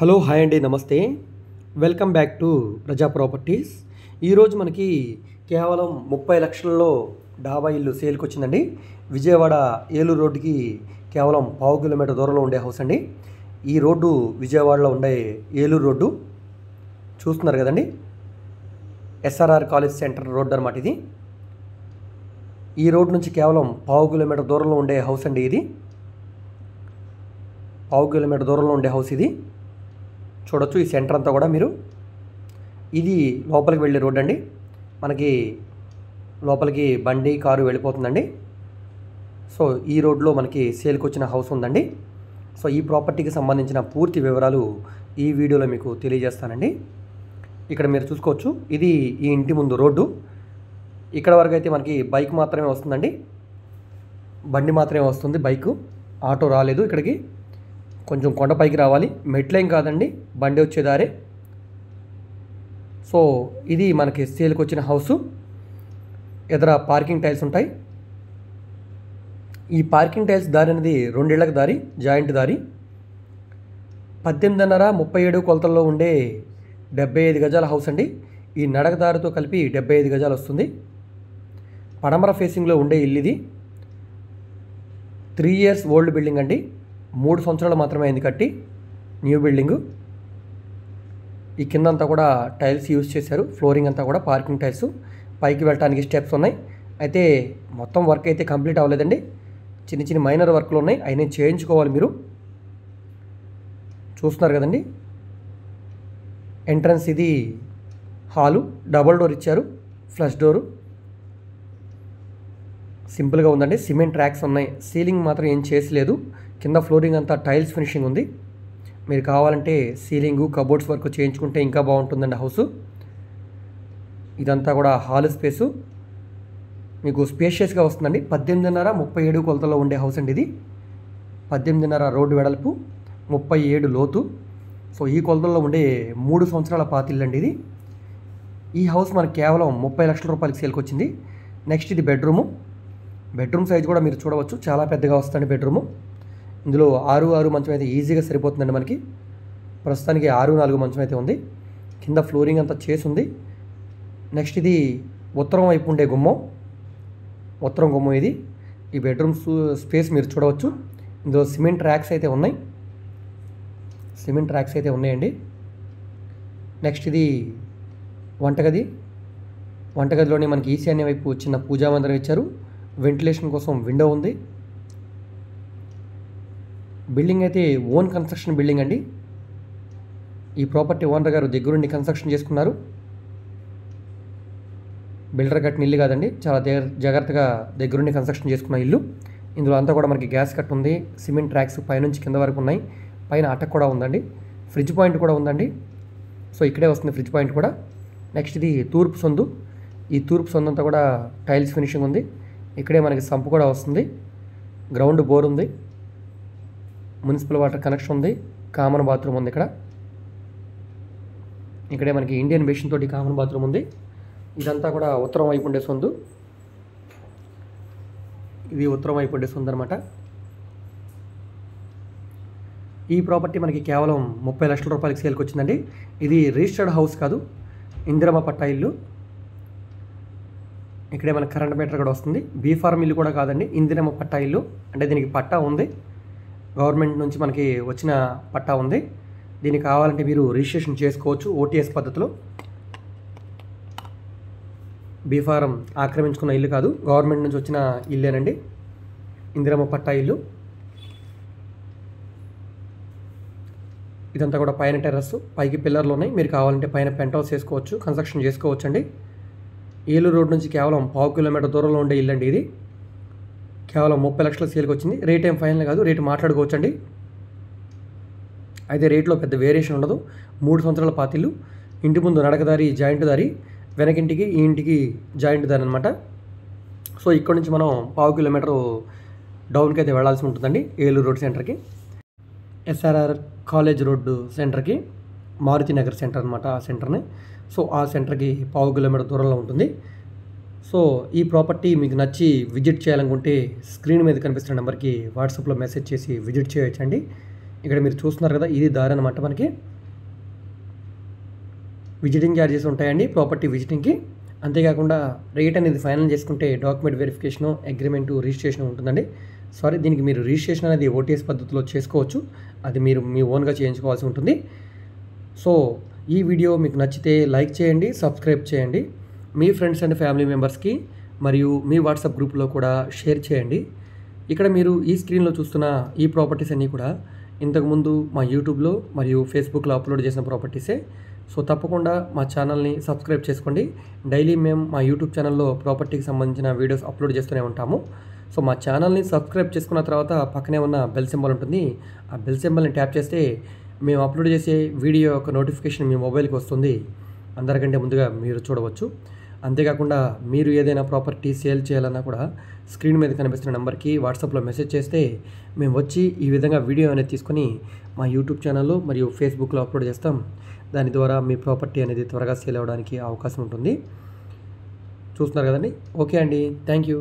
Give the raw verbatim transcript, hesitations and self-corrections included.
Hello hi అండి, నమస్తే. Welcome back to Raza properties. ఈరోజు మనకి కేవలం ముప్పై లక్షల్లో డాబా ఇల్లు సేల్కి వచ్చిందండి. విజయవాడ ఏలూరు రోడ్డుకి కేవలం పావు కిలోమీటర్ దూరంలో ఉండే హౌస్ అండి. ఈ రోడ్డు విజయవాడలో ఉండే ఏలూరు రోడ్డు చూస్తున్నారు కదండి, ఎస్ఆర్ఆర్ కాలేజ్ సెంటర్ రోడ్డు అనమాట. ఇది ఈ రోడ్డు నుంచి కేవలం పావు కిలోమీటర్ దూరంలో ఉండే హౌస్ అండి. ఇది పావు కిలోమీటర్ దూరంలో ఉండే హౌస్ ఇది చూడొచ్చు. ఈ సెంటర్ అంతా కూడా మీరు, ఇది లోపలికి వెళ్ళే రోడ్ అండి. మనకి లోపలికి బండి కారు వెళ్ళిపోతుందండి. సో ఈ రోడ్లో మనకి సేల్కి వచ్చిన హౌస్ ఉందండి. సో ఈ ప్రాపర్టీకి సంబంధించిన పూర్తి వివరాలు ఈ వీడియోలో మీకు తెలియజేస్తానండి. ఇక్కడ మీరు చూసుకోవచ్చు, ఇది ఈ ఇంటి ముందు రోడ్డు. ఇక్కడ వరకు అయితే మనకి బైక్ మాత్రమే వస్తుందండి, బండి మాత్రమే వస్తుంది, బైక్ ఆటో రాలేదు. ఇక్కడికి కొంచెం కొండపైకి రావాలి, మెట్లేం కాదండి, బండి వచ్చేదారే. సో ఇది మనకి సేల్కి వచ్చిన హౌసు. ఎదుర పార్కింగ్ టైల్స్ ఉంటాయి. ఈ పార్కింగ్ టైల్స్ దారి అనేది రెండేళ్లకు దారి, జాయింట్ దారి. పద్దెనిమిదిన్నర ముప్పై ఏడు కొలతల్లో ఉండే డెబ్బై ఐదు గజాల హౌస్ అండి. ఈ నడక దారితో కలిపి డెబ్బై ఐదు గజాలు వస్తుంది. పడమర ఫేసింగ్లో ఉండే ఇల్లు ఇది. త్రీ ఇయర్స్ ఓల్డ్ బిల్డింగ్ అండి, మూడు సంవత్సరాలు మాత్రమే అయింది కట్టి, న్యూ బిల్డింగు. ఈ కిందంతా కూడా టైల్స్ యూజ్ చేశారు, ఫ్లోరింగ్ అంతా కూడా పార్కింగ్ టైల్స్. పైకి వెళ్ళడానికి స్టెప్స్ ఉన్నాయి, అయితే మొత్తం వర్క్ అయితే కంప్లీట్ అవ్వలేదండి, చిన్న చిన్న మైనర్ వర్క్లు ఉన్నాయి, అవి నేను చేయించుకోవాలి. మీరు చూస్తున్నారు కదండి ఎంట్రన్స్, ఇది హాలు. డబల్ డోర్ ఇచ్చారు, ఫ్లష్ డోరు. సింపుల్గా ఉందండి. సిమెంట్ ట్రాక్స్ ఉన్నాయి, సీలింగ్ మాత్రం ఏం చేసలేదు. కింద ఫ్లోరింగ్ అంతా టైల్స్ ఫినిషింగ్ ఉంది. మీరు కావాలంటే సీలింగు కబోర్డ్స్ వర్క్ చేయించుకుంటే ఇంకా బాగుంటుందండి హౌసు. ఇదంతా కూడా హాల్ స్పేసు మీకు స్పేషియస్గా వస్తుందండి. పద్దెనిమిదిన్నర ముప్పై ఏడు కొలతల్లో ఉండే హౌస్ అండి ఇది. పద్దెనిమిదిన్నర రోడ్డు వెడల్పు, ముప్పై ఏడు లోతు. సో ఈ కొలతల్లో ఉండే మూడు సంవత్సరాల పాతిల్లండి ఇది. ఈ హౌస్ మనకు కేవలం ముప్పై లక్షల రూపాయలకి సేల్కి వచ్చింది. నెక్స్ట్ ఇది బెడ్రూము. బెడ్రూమ్ సైజ్ కూడా మీరు చూడవచ్చు, చాలా పెద్దగా వస్తుంది బెడ్రూము. ఇందులో ఆరు ఆరు మంచం అయితే ఈజీగా సరిపోతుందండి మనకి. ప్రస్తుతానికి ఆరు నాలుగు మంచం అయితే ఉంది. కింద ఫ్లోరింగ్ అంతా చేసి ఉంది. నెక్స్ట్ ఇది ఉత్తరం వైపు ఉండే గుమ్మం, ఉత్తరం గుమ్మం ఇది. ఈ బెడ్రూమ్ స్పేస్ మీరు చూడవచ్చు. ఇందులో సిమెంట్ ర్యాక్స్ అయితే ఉన్నాయి, సిమెంట్ ర్యాక్స్ అయితే ఉన్నాయండి. నెక్స్ట్ ఇది వంటగది. వంటగదిలోనే మనకి ఈశాన్య వైపు చిన్న పూజా మందిరం ఇచ్చారు. వెంటిలేషన్ కోసం విండో ఉంది. బిల్డింగ్ అయితే ఓన్ కన్స్ట్రక్షన్ బిల్డింగ్ అండి. ఈ ప్రాపర్టీ ఓనర్ గారు దగ్గరుండి కన్స్ట్రక్షన్ చేసుకున్నారు. బిల్డర్ కట్టిన ఇల్లు కాదండి, చాలా జాగ్రత్తగా దగ్గరుండి కన్స్ట్రక్షన్ చేసుకున్న ఇల్లు. ఇందులో అంతా కూడా మనకి గ్యాస్ కట్ ఉంది, సిమెంట్ ట్రాక్స్ పైనుంచి కింద వరకు ఉన్నాయి, పైన అటక్ కూడా ఉందండి. ఫ్రిడ్జ్ పాయింట్ కూడా ఉందండి. సో ఇక్కడే వస్తుంది ఫ్రిడ్జ్ పాయింట్ కూడా. నెక్స్ట్ ఇది తూర్పు సందు. ఈ తూర్పు సందు అంతా కూడా టైల్స్ ఫినిషింగ్ ఉంది. ఇక్కడే మనకి సంపు కూడా వస్తుంది. గ్రౌండ్ బోర్ ఉంది, మున్సిపల్ వాటర్ కనెక్షన్ ఉంది, కామన్ బాత్రూమ్ ఉంది. ఇక్కడ ఇక్కడే మనకి ఇండియన్ బేషన్ తోటి కామన్ బాత్రూమ్ ఉంది. ఇదంతా కూడా ఉత్తరం వైపు ఉండే సొందు. ఇది ఉత్తరం వైపు ఉండే సొందు అనమాట. ఈ ప్రాపర్టీ మనకి కేవలం ముప్పై లక్షల రూపాయలకి సేల్కి వచ్చిందండి. ఇది రిజిస్టర్డ్ హౌస్ కాదు, ఇందిరమ్మ పట్టా ఇల్లు. ఇక్కడే మనకి కరెంట్ మీటర్ కూడా వస్తుంది. బీ ఫార్మ్ ఇల్లు కూడా కాదండి, ఇందిరమ్మ పట్టా ఇల్లు. అంటే దీనికి పట్టా ఉంది, గవర్నమెంట్ నుంచి మనకి వచ్చిన పట్టా ఉంది. దీనికి కావాలంటే మీరు రిజిస్ట్రేషన్ చేసుకోవచ్చు ఓటీఎస్ పద్ధతిలో. బీ ఫారం ఆక్రమించుకున్న ఇల్లు కాదు, గవర్నమెంట్ నుంచి వచ్చిన ఇల్లేనండి ఇందిరమ్మ పట్టా ఇల్లు. ఇదంతా కూడా పైన టెర్రస్, పైకి పిల్లర్లు ఉన్నాయి. మీరు కావాలంటే పైన పెంట్ హౌస్ చేసుకోవచ్చు, కన్స్ట్రక్షన్ చేసుకోవచ్చు అండి. ఏలూరు రోడ్ నుంచి కేవలం పావు కిలోమీటర్ దూరంలో ఉండే ఇల్లు అండి ఇది. కేవలం ముప్పై లక్షల సేల్కి వచ్చింది. రేట్ ఏం ఫైనల్ కాదు, రేటు మాట్లాడుకోవచ్చండి. అయితే రేట్లో పెద్ద వేరియేషన్ ఉండదు. మూడు సంవత్సరాల పాతిల్లు. ఇంటి ముందు నడకదారి జాయింట్ దారి, వెనకింటికి ఈ ఇంటికి జాయింట్ దారి అనమాట. సో ఇక్కడ నుంచి మనం పావు కిలోమీటర్ డౌన్కి అయితే వెళ్లాల్సి ఉంటుందండి. ఏలూరు రోడ్ సెంటర్కి, ఎస్ఆర్ఆర్ కాలేజ్ రోడ్డు సెంటర్కి, మారుతి నగర్ సెంటర్ అనమాట ఆ సెంటర్ని. సో ఆ సెంటర్కి పావు కిలోమీటర్ దూరంలో ఉంటుంది. సో ఈ ప్రాపర్టీ మీకు నచ్చి విజిట్ చేయాలనుకుంటే స్క్రీన్ మీద కనిపిస్తున్న నెంబర్కి వాట్సాప్లో మెసేజ్ చేసి విజిట్ చేయొచ్చండి. ఇక్కడ మీరు చూస్తున్నారు కదా, ఇది దారి అన్నమాట. మనకి విజిటింగ్ ఛార్జెస్ ఉంటాయండి ప్రాపర్టీ విజిటింగ్కి. అంతేకాకుండా రేట్ అనేది ఫైనల్ చేసుకుంటే డాక్యుమెంట్ వెరిఫికేషను, అగ్రిమెంటు, రిజిస్ట్రేషన్ ఉంటుందండి. సారీ, దీనికి మీరు రిజిస్ట్రేషన్ అనేది ఓటీఎస్ పద్ధతిలో చేసుకోవచ్చు, అది మీరు మీ ఓన్గా చేయించుకోవాల్సి ఉంటుంది. సో ఈ వీడియో మీకు నచ్చితే లైక్ చేయండి, సబ్స్క్రైబ్ చేయండి, మీ ఫ్రెండ్స్ అండ్ ఫ్యామిలీ మెంబర్స్కి మరియు మీ వాట్సాప్ గ్రూప్లో కూడా షేర్ చేయండి. ఇక్కడ మీరు ఈ స్క్రీన్లో చూస్తున్న ఈ ప్రాపర్టీస్ అన్నీ కూడా ఇంతకుముందు మా యూట్యూబ్లో మరియు ఫేస్బుక్లో అప్లోడ్ చేసిన ప్రాపర్టీసే. సో తప్పకుండా మా ఛానల్ని సబ్స్క్రైబ్ చేసుకోండి. డైలీ మేము మా యూట్యూబ్ ఛానల్లో ప్రాపర్టీకి సంబంధించిన వీడియోస్ అప్లోడ్ చేస్తూనే ఉంటాము. సో మా ఛానల్ని సబ్స్క్రైబ్ చేసుకున్న తర్వాత పక్కనే ఉన్న బెల్ సింబల్ ఉంటుంది, ఆ బెల్ సింబల్ని ట్యాప్ చేస్తే మేము అప్లోడ్ చేసే వీడియో యొక్క నోటిఫికేషన్ మీ మొబైల్కి వస్తుంది, అందరికంటే ముందుగా మీరు చూడవచ్చు. అంతేకాకుండా మీరు ఏదైనా ప్రాపర్టీ సేల్ చేయాలన్నా కూడా స్క్రీన్ మీద కనిపిస్తున్న నెంబర్కి వాట్సాప్లో మెసేజ్ చేస్తే మేము వచ్చి ఈ విధంగా వీడియో అనేది తీసుకొని మా యూట్యూబ్ ఛానల్లో మరియు ఫేస్బుక్లో అప్లోడ్ చేస్తాం. దాని ద్వారా మీ ప్రాపర్టీ అనేది త్వరగా సేల్ అవ్వడానికి అవకాశం ఉంటుంది. చూస్తున్నారు కదండి. ఓకే అండి, థ్యాంక్ యూ.